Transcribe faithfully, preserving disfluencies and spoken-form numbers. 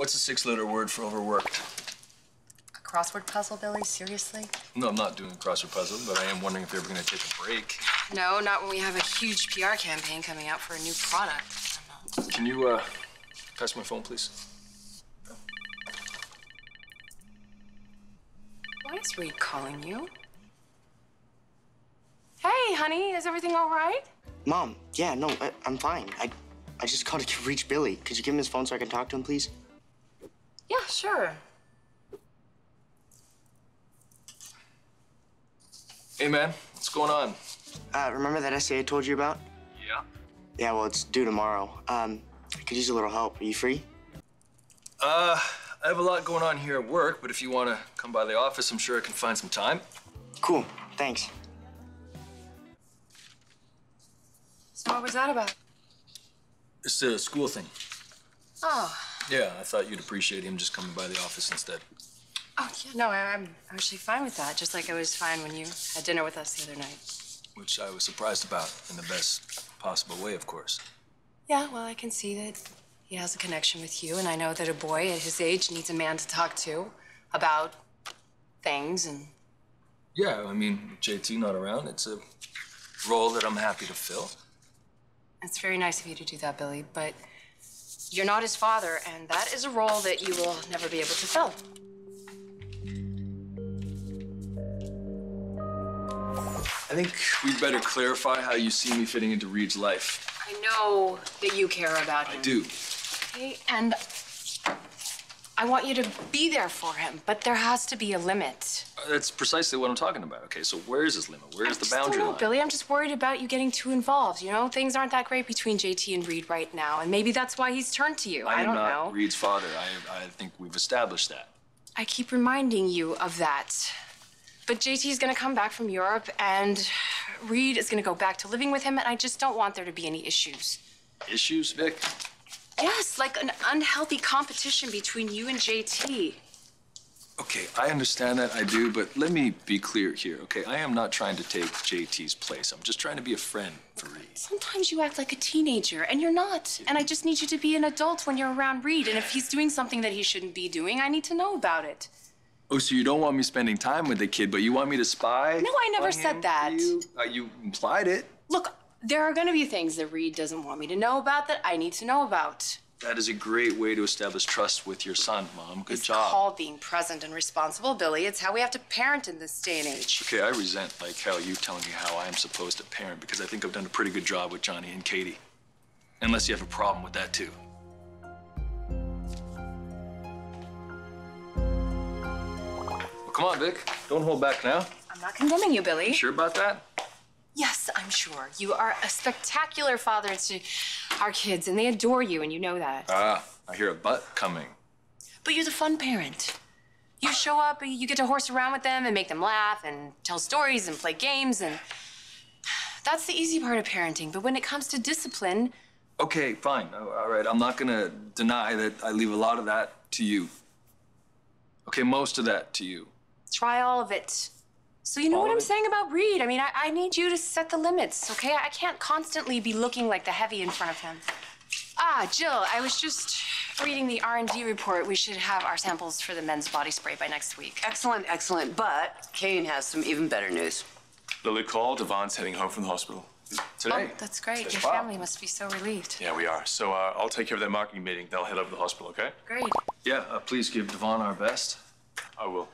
What's a six-letter word for overworked? A crossword puzzle, Billy? Seriously? No, I'm not doing a crossword puzzle, but I am wondering if you're ever going to take a break. No, not when we have a huge P R campaign coming out for a new product. I don't know. Can you, uh, pass my phone, please? Why is Reed calling you? Hey, honey, is everything all right? Mom, yeah, no, I, I'm fine. I, I just called to reach Billy. Could you give him his phone so I can talk to him, please? Yeah, sure. Hey, man, what's going on? Uh, remember that essay I told you about? Yeah. Yeah, well, it's due tomorrow. Um, I could use a little help. Are you free? Uh, I have a lot going on here at work, but if you want to come by the office, I'm sure I can find some time. Cool, thanks. So what was that about? It's a school thing. Oh. Yeah, I thought you'd appreciate him just coming by the office instead. Oh, yeah, no, I, I'm actually fine with that, just like I was fine when you had dinner with us the other night. Which I was surprised about, in the best possible way, of course. Yeah, well, I can see that he has a connection with you, and I know that a boy at his age needs a man to talk to about things and... Yeah, I mean, J T not around, it's a role that I'm happy to fill. It's very nice of you to do that, Billy, but you're not his father, and that is a role that you will never be able to fill. I think we'd better clarify how you see me fitting into Reed's life. I know that you care about him. I do. Okay, and I want you to be there for him, but there has to be a limit. Uh, that's precisely what I'm talking about. Okay, so where is this limit? Where is the boundary line? I don't know, Billy. I'm just worried about you getting too involved. You know, things aren't that great between J T and Reed right now, and maybe that's why he's turned to you. I, I don't know. I am not Reed's father. I, I think we've established that. I keep reminding you of that. But J T's going to come back from Europe, and Reed is going to go back to living with him, and I just don't want there to be any issues. Issues, Vic? Yes, like an unhealthy competition between you and J T. Okay, I understand that, I do, but let me be clear here, okay? I am not trying to take J T's place. I'm just trying to be a friend for Reed. Sometimes you act like a teenager, and you're not. Yeah. And I just need you to be an adult when you're around Reed, and if he's doing something that he shouldn't be doing, I need to know about it. Oh, so you don't want me spending time with the kid, but you want me to spy? No, I never said that. You? Uh, you implied it. Look. There are going to be things that Reed doesn't want me to know about that I need to know about. That is a great way to establish trust with your son, Mom. Good job. It's called being present and responsible, Billy. It's how we have to parent in this day and age. Okay, I resent, like, how you telling me how I'm supposed to parent, because I think I've done a pretty good job with Johnny and Katie. Unless you have a problem with that, too. Well, come on, Vic. Don't hold back now. I'm not condemning you, Billy. You sure about that? Yes, I'm sure. You are a spectacular father to our kids, and they adore you, and you know that. Ah, I hear a butt coming. But you're the fun parent. You show up, you get to horse around with them and make them laugh and tell stories and play games, and that's the easy part of parenting. But when it comes to discipline... Okay, fine. All right, I'm not going to deny that I leave a lot of that to you. Okay, most of that to you. Try all of it. So you know All what I'm it? saying about Reed? I mean, I, I need you to set the limits, okay? I can't constantly be looking like the heavy in front of him. Ah, Jill, I was just reading the R and D report. We should have our samples for the men's body spray by next week. Excellent, excellent. But Kane has some even better news. Lily called. Devon's heading home from the hospital. Today. Oh, that's great. Today. Your wow. family must be so relieved. Yeah, we are. So uh, I'll take care of that marketing meeting. They'll head over to the hospital, okay? Great. Yeah, uh, please give Devon our best. I will.